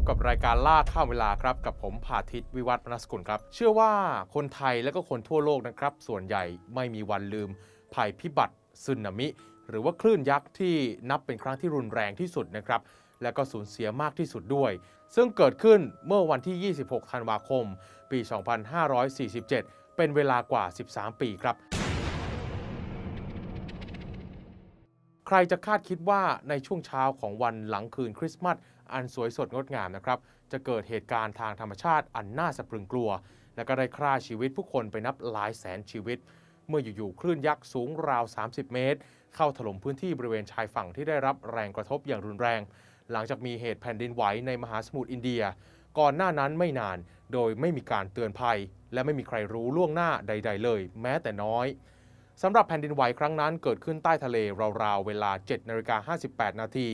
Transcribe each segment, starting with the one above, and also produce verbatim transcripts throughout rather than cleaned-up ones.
พบกับรายการล่าข้ามเวลาครับกับผมภาทิตวิวัฒน์มนัสกุลครับเชื่อว่าคนไทยและก็คนทั่วโลกนะครับส่วนใหญ่ไม่มีวันลืมภัยพิบัติสึนามิหรือว่าคลื่นยักษ์ที่นับเป็นครั้งที่รุนแรงที่สุดนะครับและก็สูญเสียมากที่สุดด้วยซึ่งเกิดขึ้นเมื่อวันที่ยี่สิบหกธันวาคมปีสองพันห้าร้อยสี่สิบเจ็ดเป็นเวลากว่าสิบสามปีครับใครจะคาดคิดว่าในช่วงเช้าของวันหลังคืนคริสต์มาสอันสวยสดงดงามนะครับจะเกิดเหตุการณ์ทางธรรมชาติอันน่าสะพรึงกลัวและก็ได้ฆ่าชีวิตผู้คนไปนับหลายแสนชีวิตเมื่ออยู่ๆคลื่นยักษ์สูงราวสามสิบเมตรเข้าถล่มพื้นที่บริเวณชายฝั่งที่ได้รับแรงกระทบอย่างรุนแรงหลังจากมีเหตุแผ่นดินไหวในมหาสมุทรอินเดียก่อนหน้านั้นไม่นานโดยไม่มีการเตือนภัยและไม่มีใครรู้ล่วงหน้าใดๆเลยแม้แต่น้อยสำหรับแผ่นดินไหวครั้งนั้นเกิดขึ้นใต้ทะเลราวๆเวลา เจ็ดนาฬิกาห้าสิบแปดนาที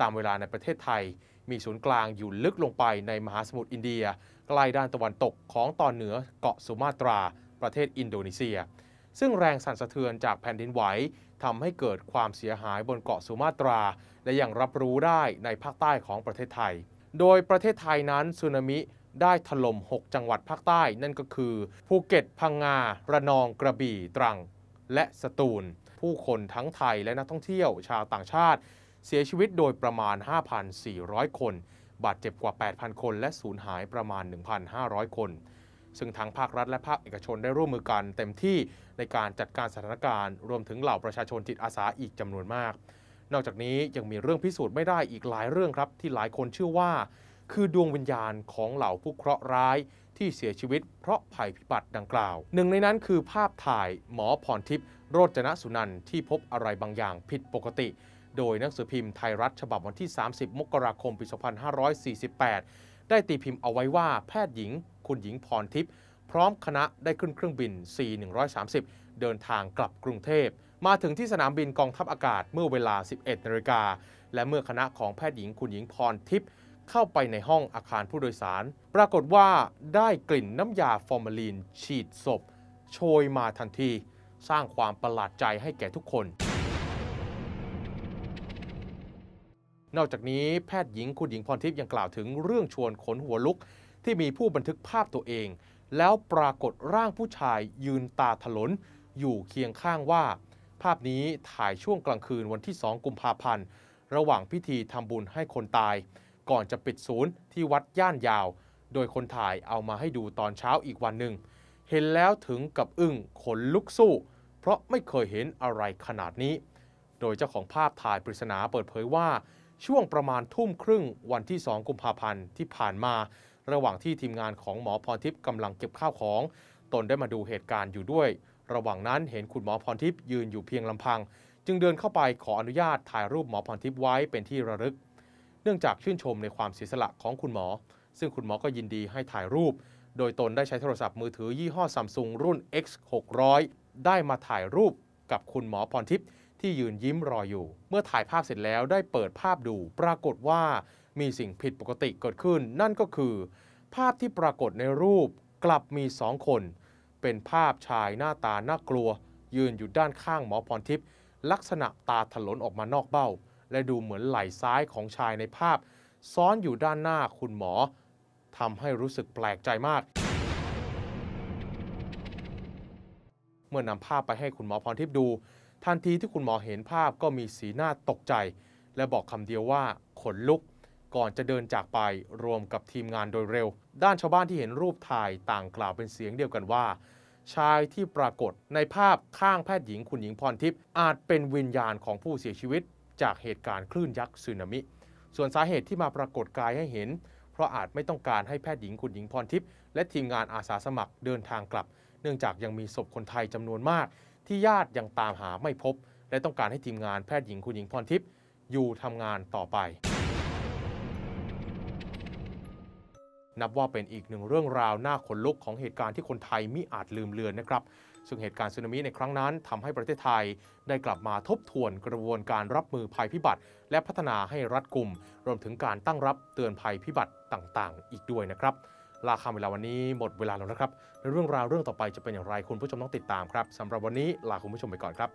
ตามเวลาในประเทศไทยมีศูนย์กลางอยู่ลึกลงไปในมหาสมุทรอินเดียใกล้ด้านตะวันตกของตอนเหนือเกาะสุมาตราประเทศอินโดนีเซียซึ่งแรงสั่นสะเทือนจากแผ่นดินไหวทำให้เกิดความเสียหายบนเกาะสุมาตราและยังรับรู้ได้ในภาคใต้ของประเทศไทยโดยประเทศไทยนั้นสึนามิได้ถล่มหกจังหวัดภาคใต้นั่นก็คือภูเก็ตพังงาระนองกระบี่ตรังและสตูลผู้คนทั้งไทยและนักท่องเที่ยวชาวต่างชาติเสียชีวิตโดยประมาณ ห้าพันสี่ร้อย คนบาดเจ็บกว่า แปดพัน คนและสูญหายประมาณ หนึ่งพันห้าร้อย คนซึ่งทางภาครัฐและภาคเอกชนได้ร่วมมือกันเต็มที่ในการจัดการสถานการณ์รวมถึงเหล่าประชาชนจิตอาสาอีกจำนวนมากนอกจากนี้ยังมีเรื่องพิสูจน์ไม่ได้อีกหลายเรื่องครับที่หลายคนเชื่อว่าคือดวงวิญญาณของเหล่าผู้เคราะห์ร้ายที่เสียชีวิตเพราะภัยพิบัติดังกล่าวหนึ่งในนั้นคือภาพถ่ายหมอพรทิพย์โรจนสุนันท์ที่พบอะไรบางอย่างผิดปกติโดยหนังสือพิมพ์ไทยรัฐฉบับวันที่สามสิบมกราคมปีสองพันห้าร้อยสี่สิบแปดได้ตีพิมพ์เอาไว้ว่าแพทย์หญิงคุณหญิงพรทิพย์พร้อมคณะได้ขึ้นเครื่องบิน ซี หนึ่งสามศูนย์ เดินทางกลับกรุงเทพมาถึงที่สนามบินกองทัพอากาศเมื่อเวลา สิบเอ็ดนาฬิกาและเมื่อคณะของแพทย์หญิงคุณหญิงพรทิพย์เข้าไปในห้องอาคารผู้โดยสารปรากฏว่าได้กลิ่นน้ำยาฟอร์มาลีนฉีดศพโชยมาทันทีสร้างความประหลาดใจให้แก่ทุกคนนอกจากนี้แพทย์หญิงคุณหญิงพรทิพย์ยังกล่าวถึงเรื่องชวนขนหัวลุกที่มีผู้บันทึกภาพตัวเองแล้วปรากฏร่างผู้ชายยืนตาถลนอยู่เคียงข้างว่าภาพนี้ถ่ายช่วงกลางคืนวันที่สองกุมภาพันธ์ระหว่างพิธีทำบุญให้คนตายก่อนจะปิดศูนย์ที่วัดย่านยาวโดยคนถ่ายเอามาให้ดูตอนเช้าอีกวันหนึ่งเห็นแล้วถึงกับอึ้งขนลุกสู้เพราะไม่เคยเห็นอะไรขนาดนี้โดยเจ้าของภาพถ่ายปริศนาเปิดเผยว่าช่วงประมาณทุ่มครึ่งวันที่สองกุมภาพันธ์ที่ผ่านมาระหว่างที่ทีมงานของหมอพรทิพย์กำลังเก็บข้าวของตนได้มาดูเหตุการณ์อยู่ด้วยระหว่างนั้นเห็นคุณหมอพรทิพย์ยืนอยู่เพียงลำพังจึงเดินเข้าไปขออนุญาตถ่ายรูปหมอพรทิพย์ไว้เป็นที่ระลึกเนื่องจากชื่นชมในความเสียสละของคุณหมอซึ่งคุณหมอก็ยินดีให้ถ่ายรูปโดยตนได้ใช้โทรศัพท์มือถือยี่ห้อ Samsung รุ่น เอ็กซ์ หกร้อย ได้มาถ่ายรูปกับคุณหมอพรทิพย์ที่ยืนยิ้มรออยู่เมื่อถ่ายภาพเสร็จแล้วได้เปิดภาพดูปรากฏว่ามีสิ่งผิดปกติเกิดขึ้นนั่นก็คือภาพที่ปรากฏในรูปกลับมีสองคนเป็นภาพชายหน้าตาน่ากลัวยืนอยู่ด้านข้างหมอพรทิพย์ลักษณะตาถลนออกมานอกเบ้าและดูเหมือนไหล่ซ้ายของชายในภาพซ้อนอยู่ด้านหน้าคุณหมอทำให้รู้สึกแปลกใจมากเมื่อนำภาพไปให้คุณหมอพรทิพย์ดูทันทีที่คุณหมอเห็นภาพก็มีสีหน้าตกใจและบอกคำเดียวว่าขนลุกก่อนจะเดินจากไปรวมกับทีมงานโดยเร็วด้านชาวบ้านที่เห็นรูปถ่ายต่างกล่าวเป็นเสียงเดียวกันว่าชายที่ปรากฏในภาพข้างแพทย์หญิงคุณหญิงพรทิพย์อาจเป็นวิญญาณของผู้เสียชีวิตจากเหตุการณ์คลื่นยักษ์สึนามิส่วนสาเหตุที่มาปรากฏกายให้เห็นเพราะอาจไม่ต้องการให้แพทย์หญิงคุณหญิงพรทิพย์และทีมงานอาสาสมัครเดินทางกลับเนื่องจากยังมีศพคนไทยจำนวนมากที่ญาติยังตามหาไม่พบและต้องการให้ทีมงานแพทย์หญิงคุณหญิงพรทิพย์อยู่ทำงานต่อไปนับว่าเป็นอีกหนึ่งเรื่องราวน่าขนลุกของเหตุการณ์ที่คนไทยมิอาจลืมเลือนนะครับซึ่งเหตุการณ์สึนามิในครั้งนั้นทำให้ประเทศไทยได้กลับมาทบทวนกระบวนการรับมือภัยพิบัติและพัฒนาให้รัดกุมรวมถึงการตั้งรับเตือนภัยพิบัติต่างๆอีกด้วยนะครับลาคำเวลาวันนี้หมดเวลาแล้วนะครับในเรื่องราวเรื่องต่อไปจะเป็นอย่างไรคุณผู้ชมต้องติดตามครับสำหรับวันนี้ลาคุณผู้ชมไปก่อนครับ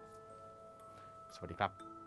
สวัสดีครับ